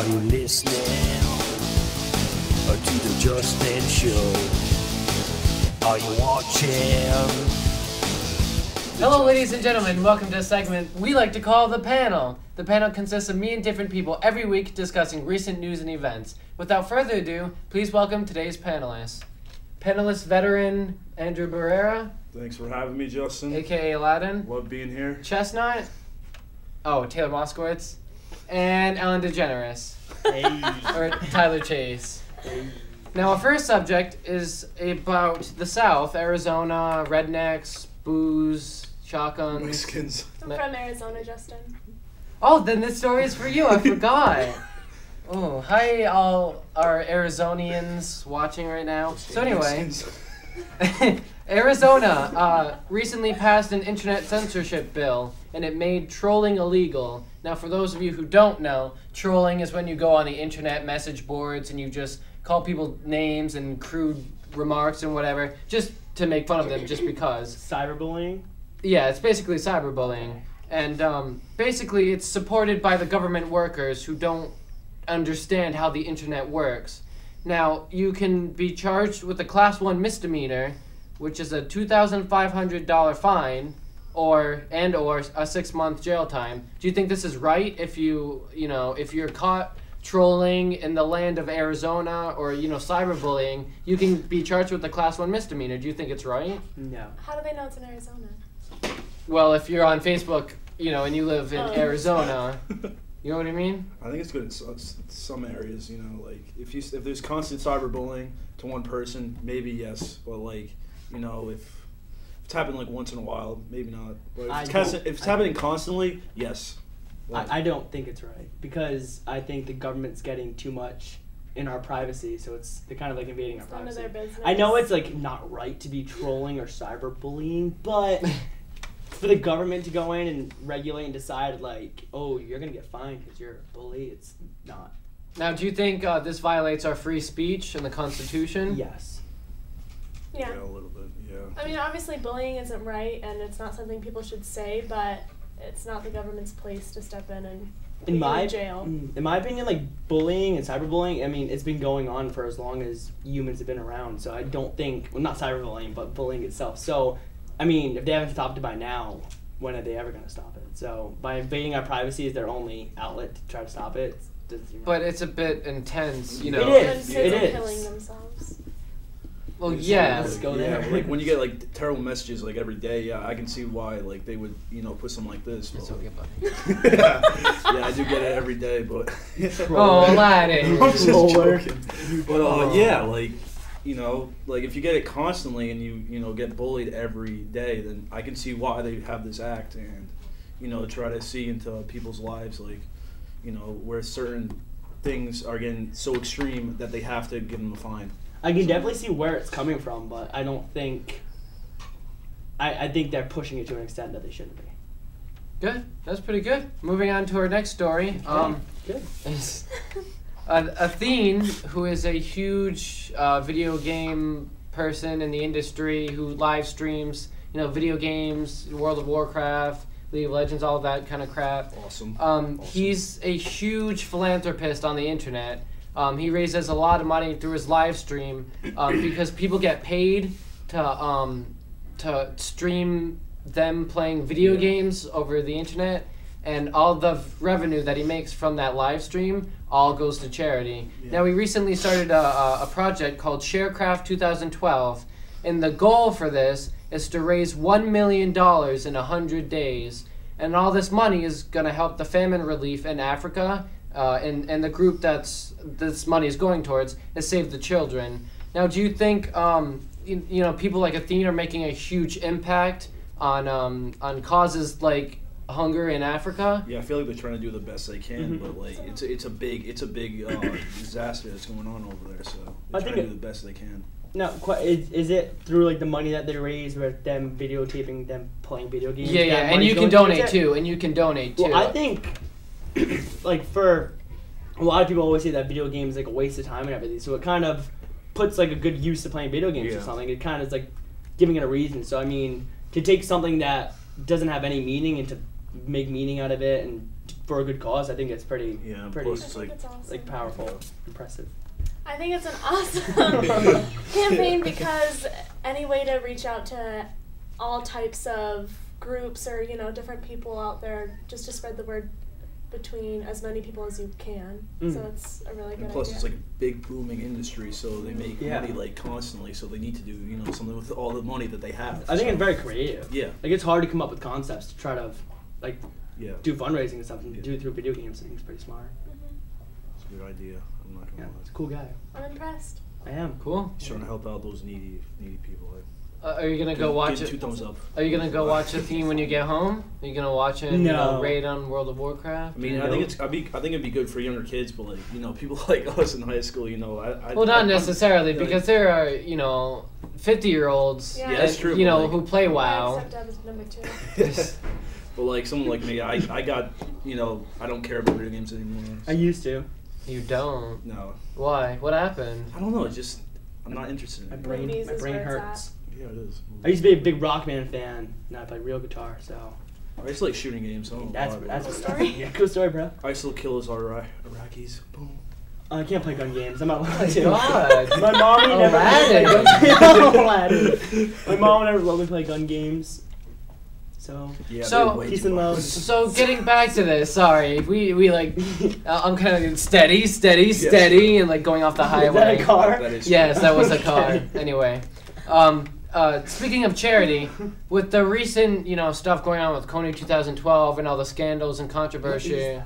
Are you listening to the Justin Show? Are you watching? Hello, ladies and gentlemen. Welcome to a segment we like to call The Panel. The panel consists of me and different people every week discussing recent news and events. Without further ado, please welcome today's panelists. Panelist veteran Andrew Barrera. Thanks for having me, Justin. AKA Aladdin. Love being here. Chestnut. Oh, Taylor Moskowitz. And Alan DeGeneres. Hey. Or Tyler Chase. Hey. Now, our first subject is about the South, Arizona, rednecks, booze, shotguns. Mexicans. I'm from Arizona, Justin. Oh, then this story is for you. I forgot. Oh, hi, all our Arizonians watching right now. So anyway, Arizona recently passed an internet censorship bill, and it made trolling illegal. Now, for those of you who don't know, trolling is when you go on the internet message boards and you just call people names and crude remarks and whatever, just to make fun of them, just because. Cyberbullying? Yeah, it's basically cyberbullying. And basically it's supported by the government workers who don't understand how the internet works. Now, you can be charged with a Class 1 misdemeanor, which is a $2,500 fine or a 6-month jail time. Do you think this is right if you're caught trolling in the land of Arizona or, cyberbullying, you can be charged with a Class 1 misdemeanor? Do you think it's right? No. How do they know it's in Arizona? Well, if you're on Facebook, and you live in Arizona, you know what I mean? I think it's good in some areas, like, if there's constant cyberbullying to one person, maybe yes, but, like, if it's happened, like, once in a while, maybe not. But if it's happening constantly, yes. I don't think it's right, because I think the government's getting too much in our privacy, so they're kind of like invading our privacy. It's none of their business. I know it's like not right to be trolling or cyberbullying, but for the government to go in and regulate and decide like, oh, you're going to get fined because you're a bully, it's not. Now, do you think this violates our free speech and the Constitution? Yes. Yeah, a little bit, yeah. I mean, obviously bullying isn't right, and it's not something people should say, but it's not the government's place to step in and put you in jail. In my opinion, like, bullying and cyberbullying, I mean, it's been going on for as long as humans have been around, so I don't think, well, not cyberbullying, but bullying itself. So, I mean, if they haven't stopped it by now, when are they ever going to stop it? So, by invading our privacy is their only outlet to try to stop it. But it's a bit intense, It is. Killing themselves. Well, yeah. Let's go there. Like, when you get like terrible messages like every day, yeah, I can see why like they would put something like this. It's okay, buddy. Yeah, I do get it every day, but. Oh, Aladdin. I'm just joking. But yeah, like like if you get it constantly and you get bullied every day, then I can see why they have this act and try to see into people's lives like where certain things are getting so extreme that they have to give them a fine. I can definitely see where it's coming from, but I don't think. I think they're pushing it to an extent that they shouldn't be. Good. That's pretty good. Moving on to our next story. Okay. Good. Athene, who is a huge video game person in the industry, who live streams, video games, World of Warcraft, League of Legends, all that kind of crap. Awesome. He's a huge philanthropist on the internet. He raises a lot of money through his live stream because people get paid to stream them playing video games over the internet, and all the revenue that he makes from that live stream all goes to charity. Yeah. Now, he recently started a project called Sharecraft 2012, and the goal for this is to raise $1 million in 100 days, and all this money is going to help the famine relief in Africa. And the group that's this money is going towards is Save the Children. Now, do you think people like Athene are making a huge impact on causes like hunger in Africa? Yeah, I feel like they're trying to do the best they can, but like it's a big disaster that's going on over there. So they're trying to do the best they can. No, is it through like the money that they raise with them videotaping them playing video games? Yeah, and you can donate too, Well, I think. Like, for a lot of people always say that video games like a waste of time and everything, so it kind of puts like a good use to playing video games or something. It kind of is like giving it a reason. So I mean, to take something that doesn't have any meaning and to make meaning out of it and for a good cause, I think it's pretty, it's like powerful, impressive. I think it's an awesome campaign because any way to reach out to all types of groups or, you know, different people out there, just to spread the word between as many people as you can. So it's a really good idea. Plus, it's like a big booming industry, so they make money like constantly, so they need to do, you know, something with all the money that they have. I think it's very creative. Yeah. Like, it's hard to come up with concepts to try to, like, do fundraising and stuff, and do it through video games. I think it's pretty smart. It's a good idea. I'm not gonna lie. It's a cool guy. I'm impressed. I am. Cool. He's trying to help out those needy people. Are you gonna go watch it? Two thumbs up. Are you gonna go watch Athene when you get home? Are you gonna watch it? No. You know, raid on World of Warcraft? I mean, I think I think it'd be good for younger kids, but like, you know, people like us in high school, you know, well, not necessarily, because there are, you know, 50-year-olds, that's true, you know, like, who play WoW. Except I was number two. But like someone like me, I got, you know, I don't care about video games anymore. So. I used to. You don't. No. Why? What happened? I don't know. It's just I'm not interested. My brain hurts. Yeah, it is. I used to be a big Rockman fan, and I play real guitar, so. I used to like shooting games. That's a story. Yeah, cool story, bro. I still kill those Iraqis. Boom. I can't play gun games. I'm not allowed to. God. My mommy never. My mom never let me play gun games. So, peace and love. So getting back to this, sorry, we like, I'm kind of steady, and like going off the highway. Is that a car? That is that was a car. Anyway, speaking of charity, with the recent, you know, stuff going on with Kony 2012 and all the scandals and controversy.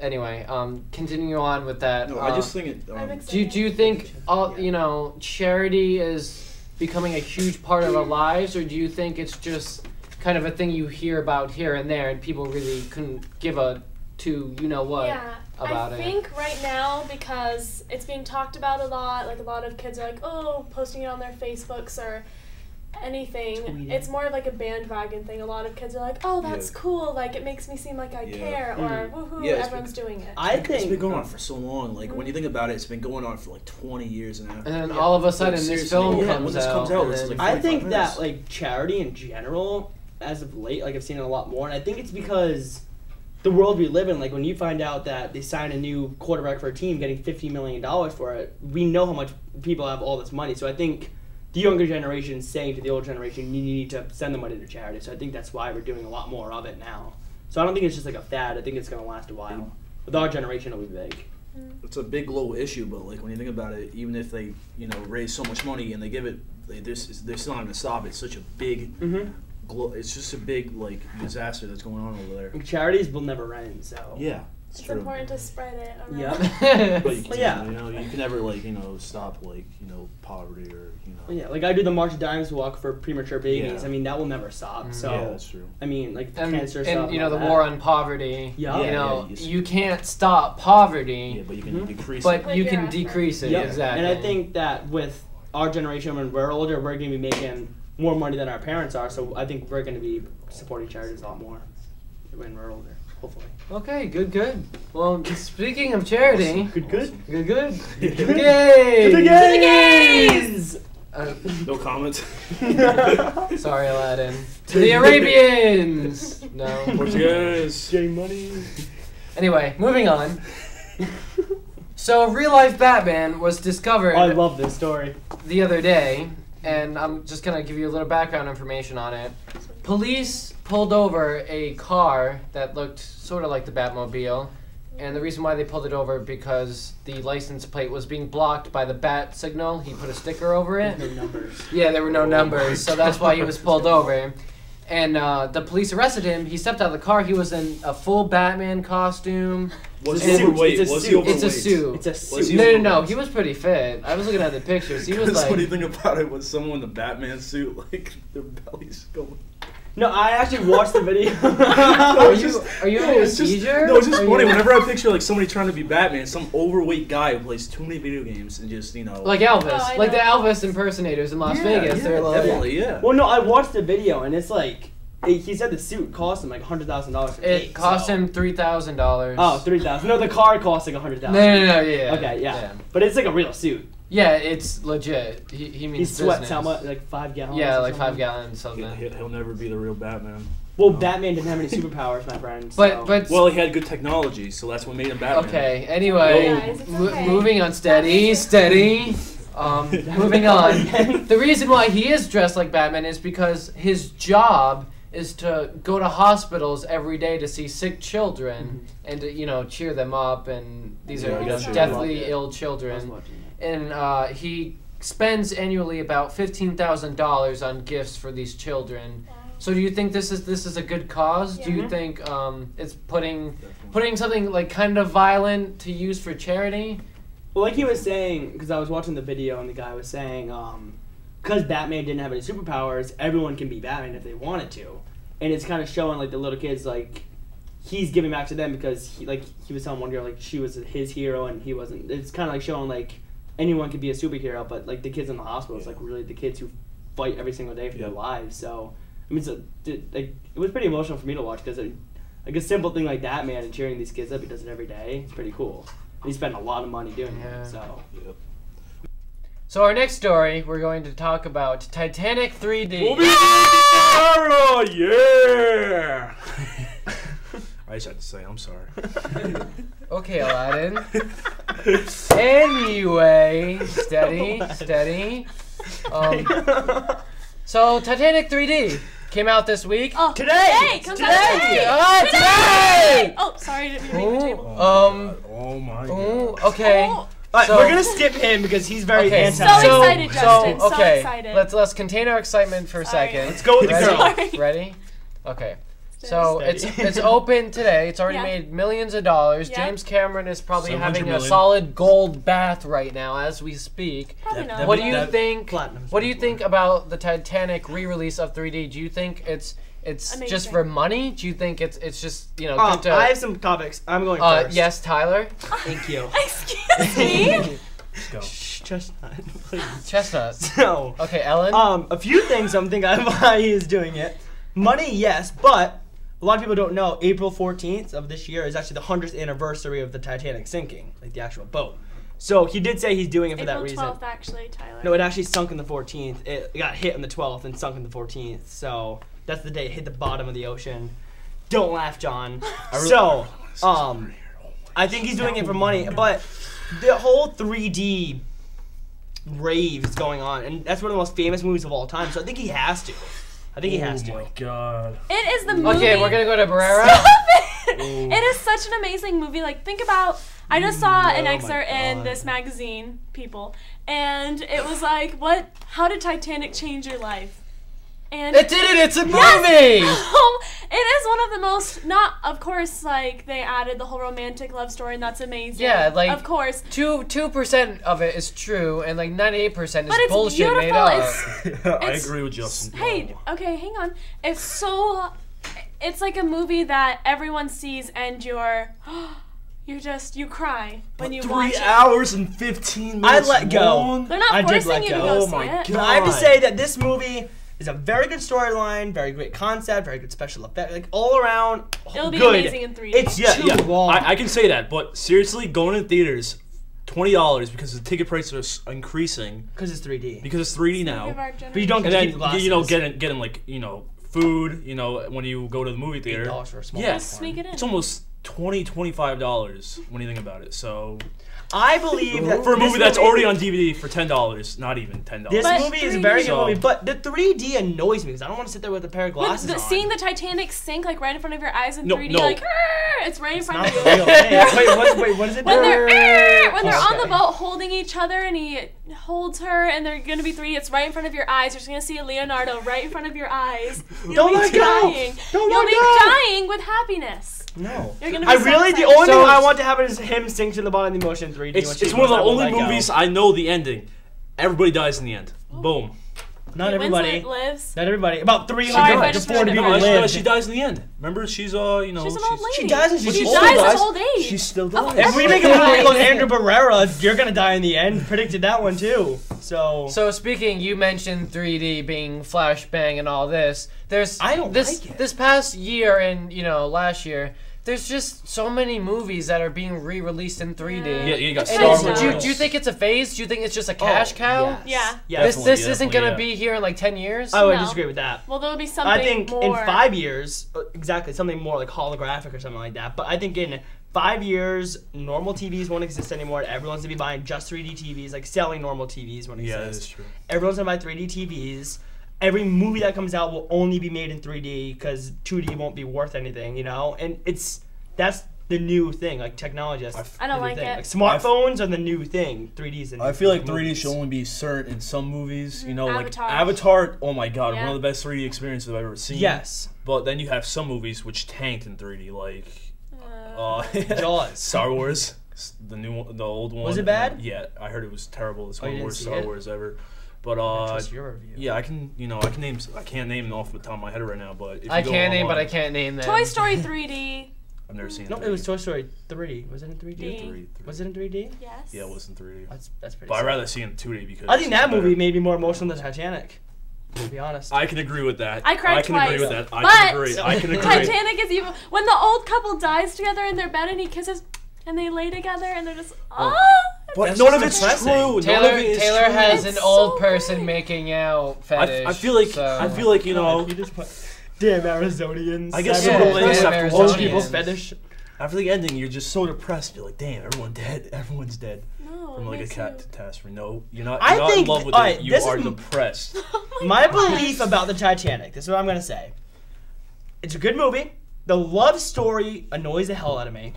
Anyway, continue on with that. No, I just think it. Do you think you know, charity is becoming a huge part of our lives, or do you think it's just kind of a thing you hear about here and there, and people really couldn't give a you-know-what about it? I think right now, because it's being talked about a lot, like a lot of kids are like, oh, posting it on their Facebooks or anything, it's more of like a bandwagon thing. A lot of kids are like, oh, that's cool, like it makes me seem like I care, or woohoo, everyone's doing it. I think it's been going on for so long, like when you think about it, it's been going on for like 20 years now. And then all of a sudden, like, this film comes out it's like I think that like charity in general, as of late, like I've seen it a lot more, and I think it's because the world we live in, like when you find out that they signed a new quarterback for a team getting $50 million for it, we know how much people have all this money. So I think the younger generation is saying to the older generation, you need to send the money to charity. So I think that's why we're doing a lot more of it now. So I don't think it's just like a fad. I think it's going to last a while. With our generation, it'll be big. It's a big, low issue, but like when you think about it, even if they, you know, raise so much money and they give it, they're still not going to stop. It's such a big... It's just a big like disaster that's going on over there. Charities will never end, so it's true. Important to spread it around. But you can, you know, you can never like, you know, stop like, you know, poverty or, you know. Like I do the March of Dimes walk for premature babies. I mean, that will never stop. So that's true. I mean, like cancer stuff. And you know, the war on poverty. You know, you can't stop poverty. Yeah, but you can decrease it. But you can decrease it, exactly. And I think that with our generation, when we're older, we're gonna be making more money than our parents are, so I think we're going to be supporting charities a lot more when we're older, hopefully. Okay, good. Well, speaking of charity, good. Yay! To the gays! No comments. Sorry, Aladdin. To the Arabians. No. Portuguese. J money. Anyway, moving on. So, real-life Batman was discovered. I love this story. The other day. And I'm just going to give you a little background information on it. Police pulled over a car that looked sort of like the Batmobile. And the reason why they pulled it over because the license plate was being blocked by the bat signal. He put a sticker over it. No numbers. Yeah, there were no numbers. So that's why he was pulled over. And the police arrested him. He stepped out of the car. He was in a full Batman costume. Was he overweight? Was he overweight? It's a suit. It's a suit. No. He was pretty fit. I was looking at the pictures. He was like. What do you think about it? Was someone in the Batman suit, like their belly's going? No, I actually watched the video. Are you having a seizure? No, it's just funny. Whenever I picture like somebody trying to be Batman, some overweight guy who plays too many video games and just, you know. Like Elvis. Oh, like the Elvis impersonators in Las Vegas. Yeah, they're like, definitely, Well, no, I watched the video and it's like, he said the suit cost him like $100,000. It cost him $3,000. Oh, $3,000. No, the car cost like $100,000. No, yeah. Okay, yeah. But it's like a real suit. Yeah, it's legit. He means business. He sweats how much? Like 5 gallons? Yeah, like 5 gallons, something. He'll never be the real Batman. Well, Batman didn't have any superpowers, my friend. So. But well, he had good technology, so that's what made him Batman. Okay. Anyway, moving on. Steady. Moving on. The reason why he is dressed like Batman is because his job is to go to hospitals every day to see sick children and to, you know, cheer them up. And these are deathly ill children. And he spends annually about $15,000 on gifts for these children. So do you think this is a good cause? Yeah. Do you think it's putting something like kind of violent to use for charity? Well, like he was saying, because I was watching the video and the guy was saying, because Batman didn't have any superpowers, everyone can be Batman if they wanted to, and it's kind of showing like the little kids like he's giving back to them because he was telling one girl like she was his hero and he wasn't. It's kind of like showing like anyone could be a superhero, but like the kids in the hospital, it's like really the kids who fight every single day for their lives. So. I mean, so, it was pretty emotional for me to watch because, like, a simple thing like that, man, and cheering these kids up, he does it every day. It's pretty cool. And he spent a lot of money doing it, so. Yep. So our next story, we're going to talk about Titanic 3D. We'll be yeah! I just had to say, I'm sorry. Okay, Aladdin. Anyway, steady. So Titanic 3D. Came out this week. Oh, today! Today! Oh, sorry, I didn't mean to the table. Oh my God. Ooh, okay. Oh. Alright, so, we're gonna skip him because he's very anti. So excited, Justin. So excited. Let's contain our excitement for a second. Let's go with the girl. Ready? Okay. So it's open today. It's already made millions of dollars. Yeah. James Cameron is probably having a solid gold bath right now as we speak. Probably not. What do you think about the Titanic re-release of 3D? Do you think it's amazing. Just for money? Do you think it's just, you know, good to... I have some topics. I'm going first. Yes, Tyler. Thank you. Excuse me. Let's go. Chestnut, please. Chestnut. So, okay, Ellen. A few things I'm thinking of why he is doing it. Money, yes, but a lot of people don't know, April 14th of this year is actually the 100th anniversary of the Titanic sinking, like the actual boat. So he did say he's doing it for that reason. April 12th, actually, Tyler. No, it actually sunk in the 14th. It got hit on the 12th and sunk in the 14th. So that's the day it hit the bottom of the ocean. Don't laugh, John. So I think he's doing it for money, but the whole 3D rave is going on, and that's one of the most famous movies of all time, so I think he has to. Oh my God. It is the movie. Okay, we're going to go to Barrera. Stop it! It is such an amazing movie. Like, think about, I just saw an excerpt in this magazine, People, and it was like, how did Titanic change your life? And it did it! It's a movie! Yes. It is one of the most, of course, like, they added the whole romantic love story, and that's amazing. Yeah, like, of course. 2% of it is true, and, like, 98% is bullshit made up. I agree with Justin. Hey, okay, hang on. It's like a movie that everyone sees, and you're... You cry when you watch it. 3 hours and 15 minutes I let go. They're not forcing you to go see it. God. I have to say that this movie... It's a very good storyline, very great concept, very good special effect, like all around. It'll be amazing in 3D. It's too long. I can say that, but seriously, going to theaters, $20 because the ticket prices are increasing. Because it's 3D. Because it's 3D now. But you don't get to keep the glasses. You know, getting like, you know, food. You know, when you go to the movie theater, $8 for a small. Yeah, sneak it in. It's almost $20, $25 when you think about it. So. I believe that for a movie that's already on DVD for $10, not even $10. This movie is a very good movie, but the 3D annoys me because I don't want to sit there with a pair of glasses on. Seeing the Titanic sink like right in front of your eyes in 3D, like it's right in front of you. Wait, what is it? When they're on the boat holding each other and he holds her and they're gonna be 3D, it's right in front of your eyes. You're just gonna see a Leonardo right in front of your eyes. Don't let go. You'll be dying with happiness. No. The only thing I want to happen is him sink to the bottom of the ocean. 3D it's one of the only movies I know the ending. Everybody dies in the end. Oh. Boom. Not everybody. Lives. Not everybody. About 3 to 4 people live. She dies in the end. Remember, she's you know, she's an old lady. She dies, and she dies of old age. She's still alive. If we make a movie on Andrew Barrera, you're gonna die in the end. Predicted that one too. So speaking, you mentioned 3D being flashbang and all this. This past year and last year. There's just so many movies that are being re-released in 3D. Yeah, you got Star Wars. Do you think it's a phase? Do you think it's just a cash cow? Yes. Yeah. This isn't going to be here in like 10 years? I would disagree with that. Well, there'll be something more. I think in 5 years, exactly, something more like holographic or something like that. But I think in 5 years, normal TVs won't exist anymore. Everyone's going to be buying just 3D TVs, like selling normal TVs won't exist. Yeah, that's true. Everyone's going to buy 3D TVs. Every movie that comes out will only be made in 3D because 2D won't be worth anything, you know? And that's the new thing, like technology. I don't like it. Like smartphones are the new thing. 3D's and I feel like 3D should only be certain in some movies, you know, Avatar. Like Avatar, oh my god, one of the best 3D experiences I've ever seen. Yes. But then you have some movies which tanked in 3D, like Jaws. Star Wars, the old one. Was it bad? Yeah, I heard it was terrible. It's one of the worst Star Wars ever. But yeah, I can't name off the top of my head right now, but I can't name them. Toy Story 3D. I've never seen it. No, it was Toy Story 3. Was it in 3D? Yeah, 3D. Was it in 3D? Yes. Yeah, it was in 3D. That's pretty. But I'd rather see it in 2D because I think that movie made me more emotional than Titanic. To be honest, I can agree with that. I cried twice. I can agree with that. I can agree. Titanic is even when the old couple dies together in their bed and he kisses and they lay together and they're just But none of it's true. Taylor has an old person making out fetish. I feel like you know. Damn Arizonians. I guess some place after old people's fetish. After the ending, you're just so depressed. You're like, damn, everyone's dead. No, from like a catastrophe. No, you're not in love with it. You are depressed. My belief about the Titanic. This is what I'm gonna say. It's a good movie. The love story annoys the hell out of me.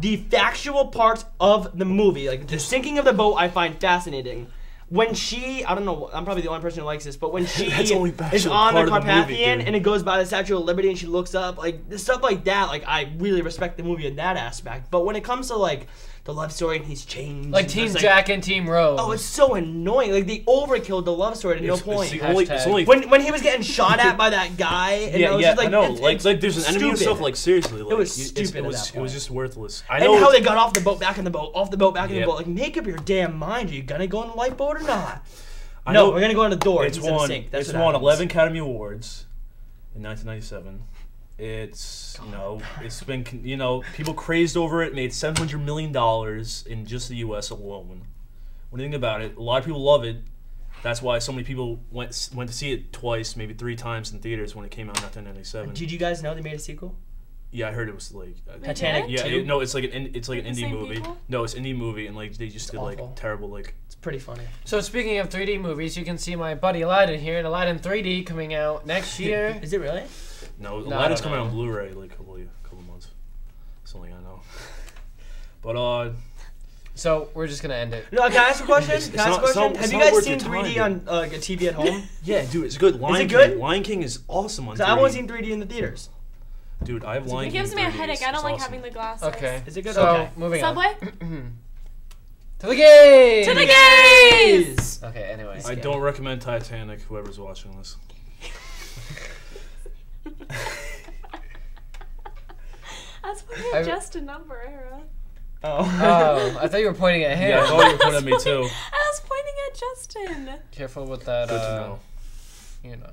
The factual parts of the movie, like the sinking of the boat, I find fascinating. When she, I don't know, I'm probably the only person who likes this, but when she is on the Carpathian and it goes by the Statue of Liberty and she looks up, like stuff like that, like I really respect the movie in that aspect. But when it comes to like the love story and he's changed, like Team Jack and Team Rose, oh, it's so annoying. Like they overkilled the love story to no point. When he was getting shot at by that guy, and yeah, like there's an enemy and stuff. Like seriously, like, it was stupid. It was just worthless. And how they got off the boat, back in the boat, off the boat, back in the boat. Like make up your damn mind. Are you gonna go in the lifeboat? Or not? No, we're gonna go on the door. It's won 11 Academy Awards in 1997. It's been people crazed over it. Made $700 million in just the U.S. alone. What do you think about it? A lot of people love it. That's why so many people went to see it twice, maybe 3 times in theaters when it came out in 1997. Did you guys know they made a sequel? Yeah, I heard it was like Titanic. Yeah, no, it's like an indie movie. No, it's an indie movie, and like they just did like terrible like. It's pretty funny. So speaking of 3D movies, you can see my buddy Aladdin here, and Aladdin 3D coming out next year. Is it really? No, Aladdin's coming out on Blu-ray like a couple months. That's the only thing I know. But so we're just gonna end it. No, can I ask a question? Have you guys seen 3D on a TV at home? Yeah, dude, it's good. Is it good? Lion King is awesome on 3D. I've only seen 3D in the theaters. Dude, I have Lion King. It gives me a headache. I don't like having the glasses. Okay. Is it good? So, moving on. Subway? To the gays! To the gays! Okay, anyway. I don't recommend Titanic, whoever's watching this. That's why you're just a number, Era. Oh. I thought you were pointing at him. Yeah, I thought you were pointing at me, too. I was pointing at Justin. Careful with that, good to know. You know.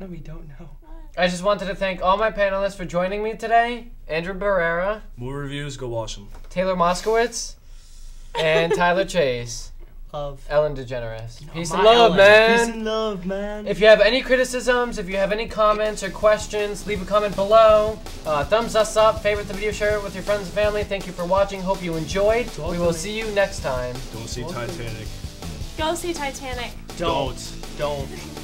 No, we don't know. I just wanted to thank all my panelists for joining me today. Andrew Barrera. Movie reviews, go watch them. Taylor Moskowitz. And Tyler Chase. Love. Alan DeGeneres. Peace and love, man. Peace and love, man. If you have any criticisms, if you have any comments or questions, leave a comment below. Thumbs us up. Favorite the video, share it with your friends and family. Thank you for watching. Hope you enjoyed. We will see you next time. Don't see Titanic. Go see Titanic. Don't. Don't.